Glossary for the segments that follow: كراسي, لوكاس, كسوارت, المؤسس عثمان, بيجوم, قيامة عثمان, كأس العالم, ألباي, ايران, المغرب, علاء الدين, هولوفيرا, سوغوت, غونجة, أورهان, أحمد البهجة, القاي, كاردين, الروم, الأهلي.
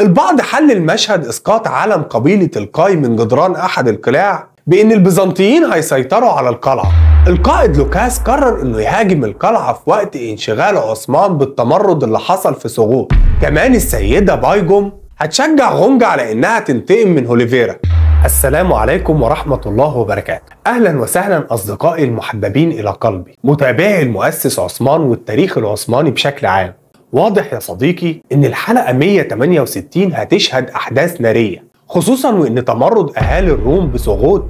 البعض حلل مشهد إسقاط علم قبيلة القاي من جدران أحد القلاع بإن البيزنطيين هيسيطروا على القلعة. القائد لوكاس قرر إنه يهاجم القلعة في وقت انشغال عثمان بالتمرد اللي حصل في سوغوت. كمان السيدة بيجوم هتشجع غونجة على إنها تنتقم من هولوفيرا. السلام عليكم ورحمة الله وبركاته. أهلا وسهلا أصدقائي المحببين إلى قلبي متابعي المؤسس عثمان والتاريخ العثماني بشكل عام. واضح يا صديقي إن الحلقة 168 هتشهد أحداث نارية، خصوصا وإن تمرد أهالي الروم بسوغوت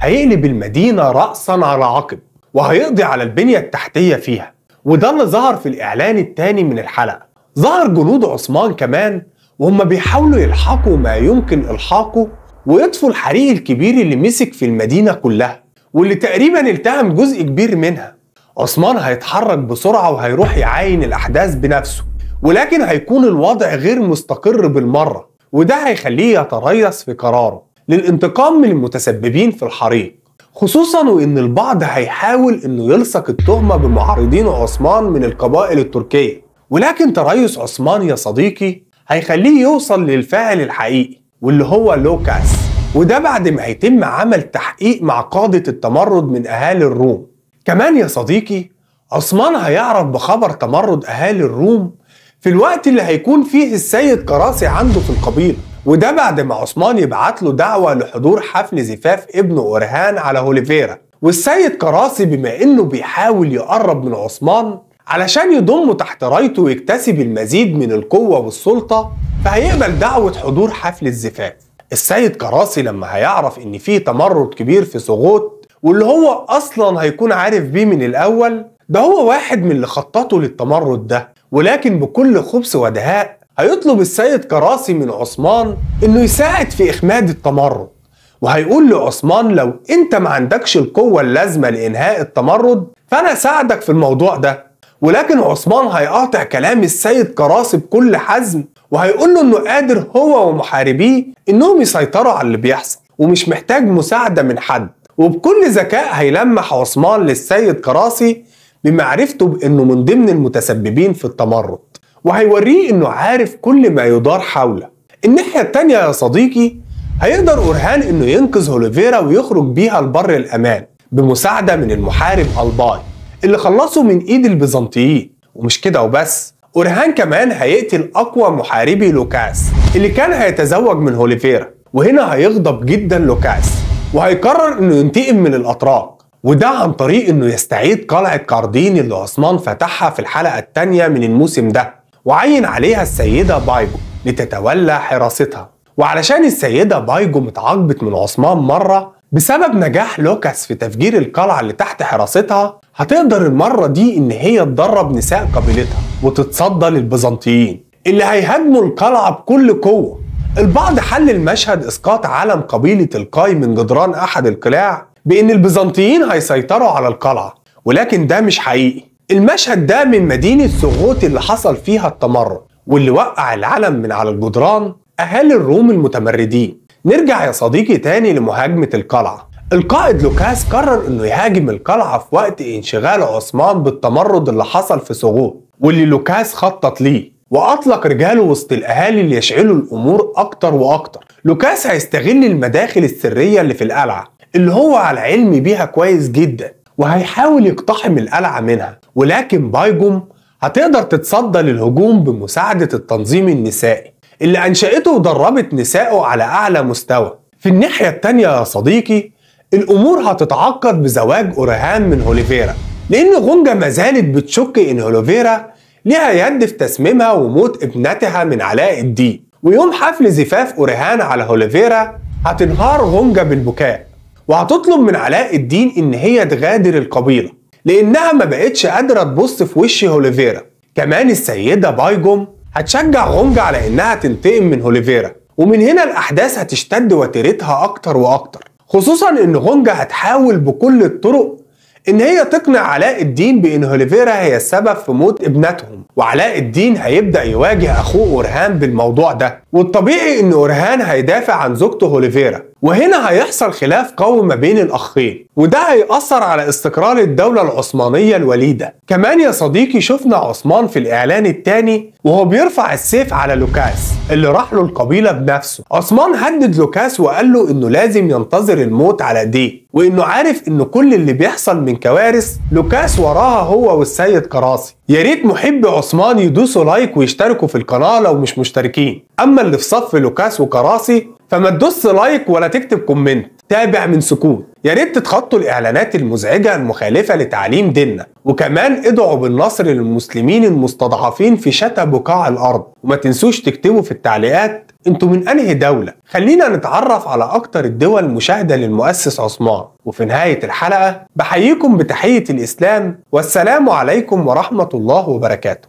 هيقلب المدينة رأسا على عقب وهيقضي على البنية التحتية فيها، وده اللي ظهر في الإعلان الثاني من الحلقة. ظهر جنود عثمان كمان وهم بيحاولوا يلحقوا ما يمكن إلحاقه ويطفوا الحريق الكبير اللي مسك في المدينة كلها واللي تقريبا التهم جزء كبير منها. عثمان هيتحرك بسرعة وهيروح يعاين الأحداث بنفسه، ولكن هيكون الوضع غير مستقر بالمرة، وده هيخليه يتريث في قراره للانتقام من المتسببين في الحريق، خصوصا وإن البعض هيحاول إنه يلصق التهمة بمعارضين عثمان من القبائل التركية، ولكن تريث عثمان يا صديقي هيخليه يوصل للفاعل الحقيقي واللي هو لوكاس، وده بعد ما هيتم عمل تحقيق مع قادة التمرد من أهالي الروم. كمان يا صديقي عثمان هيعرف بخبر تمرد أهالي الروم في الوقت اللي هيكون فيه السيد كراسي عنده في القبيلة، وده بعد ما عثمان يبعت له دعوة لحضور حفل زفاف ابنه أورهان على هولوفيرا، والسيد كراسي بما إنه بيحاول يقرب من عثمان علشان يضمه تحت رايته ويكتسب المزيد من القوة والسلطة، فهيقبل دعوة حضور حفل الزفاف. السيد كراسي لما هيعرف إن فيه تمرد كبير في سوغوت واللي هو أصلا هيكون عارف بيه من الأول، ده هو واحد من اللي خططوا للتمرد ده، ولكن بكل خبث ودهاء هيطلب السيد كراسي من عثمان إنه يساعد في إخماد التمرد، وهيقول لعثمان لو أنت ما عندكش القوة اللازمة لإنهاء التمرد فأنا ساعدك في الموضوع ده. ولكن عثمان هيقاطع كلام السيد كراسي بكل حزم وهيقول له انه قادر هو ومحاربيه انهم يسيطروا على اللي بيحصل ومش محتاج مساعده من حد، وبكل ذكاء هيلمح عثمان للسيد كراسي بمعرفته بانه من ضمن المتسببين في التمرد، وهيوريه انه عارف كل ما يدار حوله. الناحيه الثانيه يا صديقي هيقدر أورهان انه ينقذ هولوفيرا ويخرج بيها لبر الامان بمساعده من المحارب ألباي اللي خلصوا من ايد البيزنطيين. ومش كده وبس، أورهان كمان هيقتل اقوى محاربي لوكاس اللي كان هيتزوج من هولوفيرا، وهنا هيغضب جدا لوكاس وهيقرر انه ينتقم من الاتراك، وده عن طريق انه يستعيد قلعة كاردين اللي عثمان فتحها في الحلقة الثانية من الموسم ده وعين عليها السيدة بيجوم لتتولى حراستها. وعلشان السيدة بيجوم اتعاقبت من عثمان مرة بسبب نجاح لوكاس في تفجير القلعة اللي تحت حراستها، هتقدر المرة دي إن هي تدرب نساء قبيلتها وتتصدى للبيزنطيين اللي هيهاجموا القلعة بكل قوة. البعض حلل مشهد إسقاط علم قبيلة القاي من جدران أحد القلاع بإن البيزنطيين هيسيطروا على القلعة، ولكن ده مش حقيقي. المشهد ده من مدينة سوغوت اللي حصل فيها التمرد واللي وقع العلم من على الجدران أهالي الروم المتمردين. نرجع يا صديقي تاني لمهاجمة القلعة. القائد لوكاس قرر انه يهاجم القلعة في وقت انشغال عثمان بالتمرد اللي حصل في سوغوت واللي لوكاس خطط ليه، واطلق رجاله وسط الاهالي اللي يشعلوا الامور اكتر واكتر. لوكاس هيستغل المداخل السرية اللي في القلعة اللي هو على علم بيها كويس جدا، وهيحاول يقتحم القلعة منها، ولكن بيجوم هتقدر تتصدى للهجوم بمساعدة التنظيم النسائي اللي أنشأته ودربت نسائه على أعلى مستوى. في الناحية التانية يا صديقي الأمور هتتعقد بزواج أورهان من هولوفيرا، لأن غونجة ما زالت بتشك إن هولوفيرا ليها يد في تسميمها وموت ابنتها من علاء الدين، ويوم حفل زفاف أورهان على هولوفيرا هتنهار غونجة بالبكاء وهتطلب من علاء الدين إن هي تغادر القبيلة لأنها ما بقتش قادرة تبص في وش هولوفيرا. كمان السيدة بيجوم هتشجع غونجة على إنها تنتقم من هولوفيرا، ومن هنا الأحداث هتشتد وتيرتها أكتر وأكتر، خصوصا إن غونجة هتحاول بكل الطرق إن هي تقنع علاء الدين بإن هولوفيرا هي السبب في موت ابنتهم، وعلاء الدين هيبدأ يواجه أخوه أورهان بالموضوع ده، والطبيعي إن أورهان هيدافع عن زوجته هولوفيرا، وهنا هيحصل خلاف قوي ما بين الأخين، وده هيأثر على استقرار الدولة العثمانية الوليدة. كمان يا صديقي شفنا عثمان في الإعلان الثاني وهو بيرفع السيف على لوكاس اللي راح له القبيلة بنفسه. عثمان هدد لوكاس وقال له إنه لازم ينتظر الموت على إيديه، وإنه عارف إن كل اللي بيحصل من كوارث لوكاس وراها هو والسيد كراسي. يا ريت محبي عثمان يدوسوا لايك ويشتركوا في القناة لو مش مشتركين، أما اللي في صف لوكاس وكراسي فما تدوس لايك ولا تكتب كومنت، تابع من سكوت. يا ريت تتخطوا الإعلانات المزعجة المخالفة لتعليم ديننا، وكمان ادعوا بالنصر للمسلمين المستضعفين في شتى بقاع الأرض، وما تنسوش تكتبوا في التعليقات انتوا من أنهي دولة. خلينا نتعرف على أكتر الدول مشاهدة للمؤسس عثمان، وفي نهاية الحلقة بحييكم بتحية الإسلام، والسلام عليكم ورحمة الله وبركاته.